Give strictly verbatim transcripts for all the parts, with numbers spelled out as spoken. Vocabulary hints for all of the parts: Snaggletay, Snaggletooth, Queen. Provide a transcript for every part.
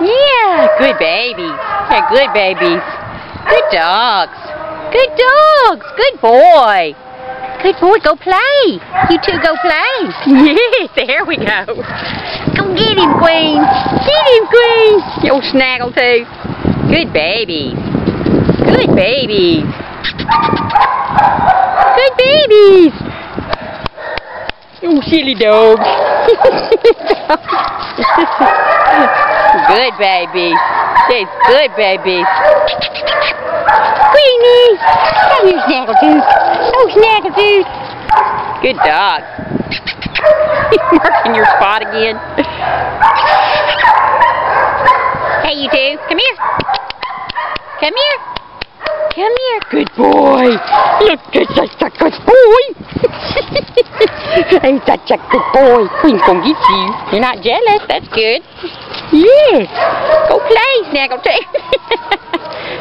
Yeah, good baby. They're good babies. Good dogs. Good dogs. Good boy. Good boy. Go play. You two go play. Yes, there we go. Go get him, Queen. Get him, Queen. You old Snaggletay. Good babies. Good babies. Good babies. You silly dog. Good babies. They're good babies. Queenie. Come here, Snaggletooth. Oh, Snaggletooth. Good dog. He's marking your spot again. Hey, you two. Come here. Come here. Come here. Good boy. Look, you're such a good boy. I'm such a good boy. Queen's gonna get you. You're not jealous. That's good. Yes. Go play, Snaggletay.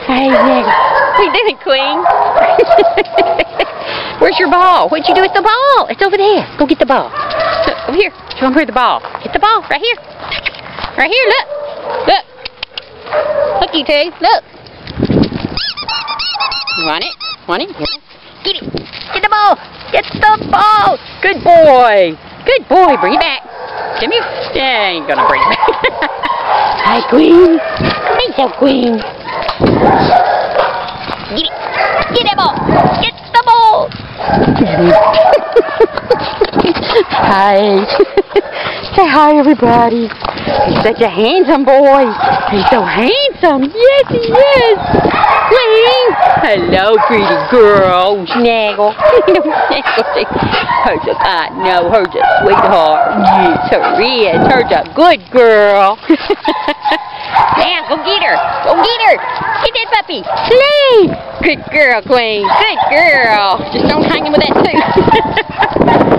Hey, Snaggletay. What are you doing, Queen? Where's your ball? What'd you do with the ball? It's over there. Go get the ball. Look, over here. Show them where the ball. Get the ball. Right here. Right here. Look. Look. Look, you two. Look. You want it? Want it? Yes. Get it. Get the ball. Get the ball. Good boy. Good boy. Bring it back. Come here. Yeah, I ain't gonna bring it back. Hi, Queen. Hey, so Queen. Get it. Get the ball. Get the ball. Hi. Say hi, everybody. He's such a handsome boy. He's so handsome. Yes, he is. Queen. Hello, pretty girl. Snaggle. Her's I know her's a sweetheart. Yes, her is. Her's a good girl. Now, go get her. Go get her. Get that puppy. Play. Good girl, Queen. Good girl. Just don't hang him with that tooth.